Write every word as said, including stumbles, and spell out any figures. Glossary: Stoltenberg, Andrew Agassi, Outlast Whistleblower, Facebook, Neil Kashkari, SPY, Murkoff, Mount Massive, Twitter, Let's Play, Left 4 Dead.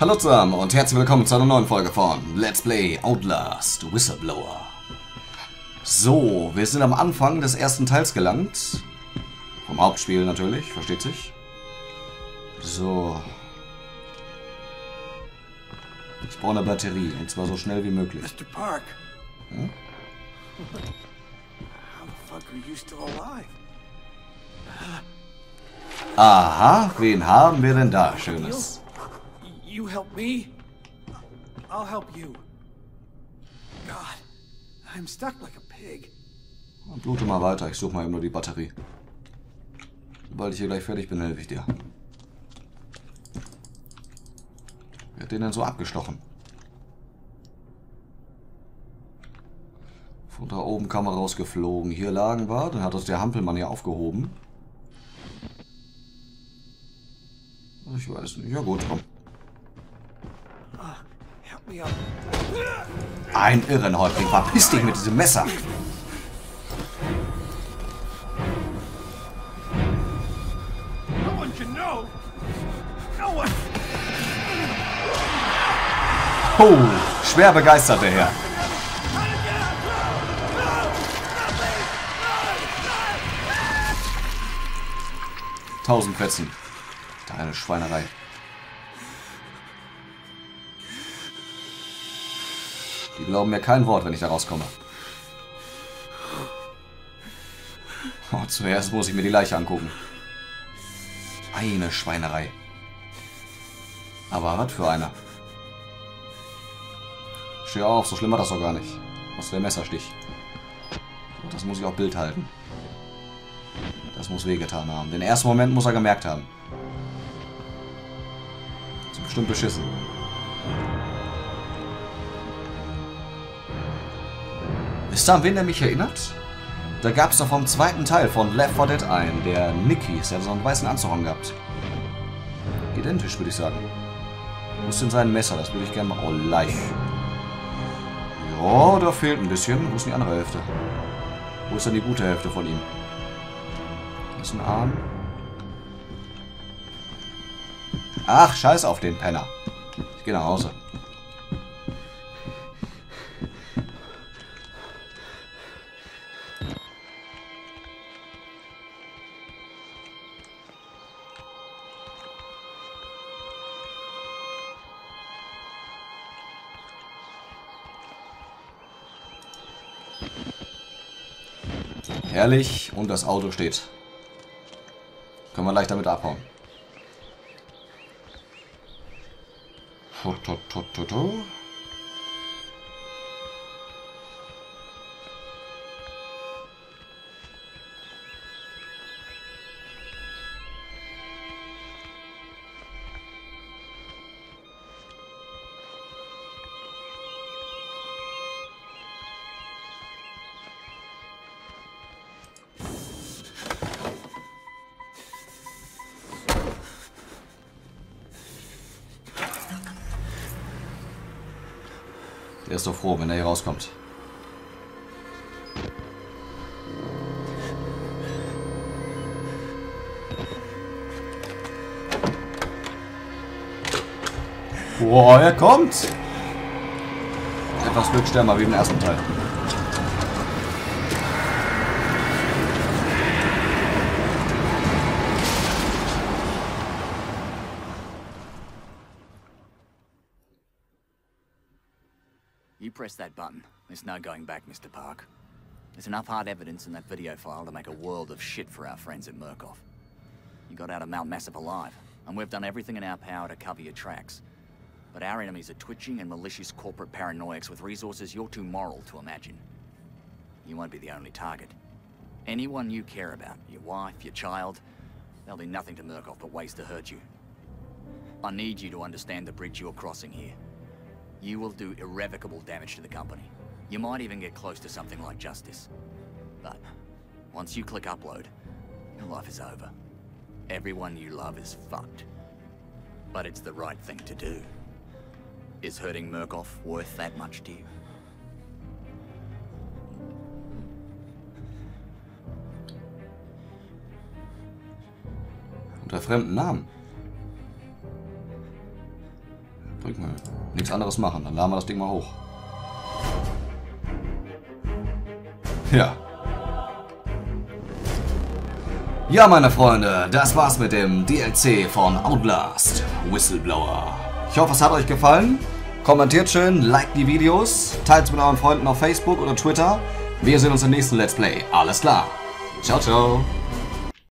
Hallo zusammen und herzlich willkommen zu einer neuen Folge von Let's Play Outlast Whistleblower. So, wir sind am Anfang des ersten Teils gelangt. Vom Hauptspiel natürlich, versteht sich. So. Ich brauche eine Batterie, und zwar so schnell wie möglich. Mister Park. Hm? Aha, wen haben wir denn da Schönes? You help me, I'll help you. God, I'm stuck like a pig. Blute mal weiter, ich suche mal eben nur die Batterie. Sobald ich hier gleich fertig bin, helfe ich dir. Wer hat den denn so abgestochen? Von da oben kam er rausgeflogen. Hier lagen wir, dann hat uns der Hampelmann hier aufgehoben. Ich weiß nicht, ja gut, komm. Ein Irrenhäuptling, verpiss dich mit diesem Messer! Oh, schwer begeistert der Herr. Tausend Plätzen. Deine Schweinerei. Die glauben mir kein Wort, wenn ich da rauskomme. Oh, zuerst muss ich mir die Leiche angucken. Eine Schweinerei. Aber was für einer. Steh auf, so schlimm war das doch gar nicht. Was der Messerstich. Und das muss ich auch Bild halten. Das muss wehgetan haben. Den ersten Moment muss er gemerkt haben. Das ist bestimmt beschissen. Wisst ihr, an wen der mich erinnert? Da gab es doch vom zweiten Teil von Left four Dead einen, der Nicky ist, der hat so einen weißen Anzug angehabt. Identisch, würde ich sagen. Wo ist denn sein Messer? Das würde ich gerne mal... Oh, Leiche. Ja, da fehlt ein bisschen. Wo ist denn die andere Hälfte? Wo ist denn die gute Hälfte von ihm? Das ist ein Arm. Ach, scheiß auf den Penner. Ich gehe nach Hause. Herrlich, und das Auto steht. Können wir leicht damit abhauen. Er ist doch froh, wenn er hier rauskommt. Boah, er kommt! Etwas Glück sterben wir wie im ersten Teil. Press that button. There's no going back, Mister Park. There's enough hard evidence in that video file to make a world of shit for our friends at Murkoff. You got out of Mount Massive alive, and we've done everything in our power to cover your tracks. But our enemies are twitching and malicious corporate paranoics with resources you're too moral to imagine. You won't be the only target. Anyone you care about, your wife, your child, they'll do nothing to Murkoff but ways to hurt you. I need you to understand the bridge you're crossing here. You will do irrevocable damage to the company. You might even get close to something like justice. But once you click upload, your life is over. Everyone you love is fucked. But it's the right thing to do. Is hurting Murkoff worth that much to you? Unter fremden Namen. Rückmüll. Nichts anderes machen, dann laden wir das Ding mal hoch. Ja. Ja, meine Freunde, das war's mit dem D L C von Outlast Whistleblower. Ich hoffe, es hat euch gefallen. Kommentiert schön, liked die Videos, teilt es mit euren Freunden auf Facebook oder Twitter. Wir sehen uns im nächsten Let's Play. Alles klar. Ciao, ciao.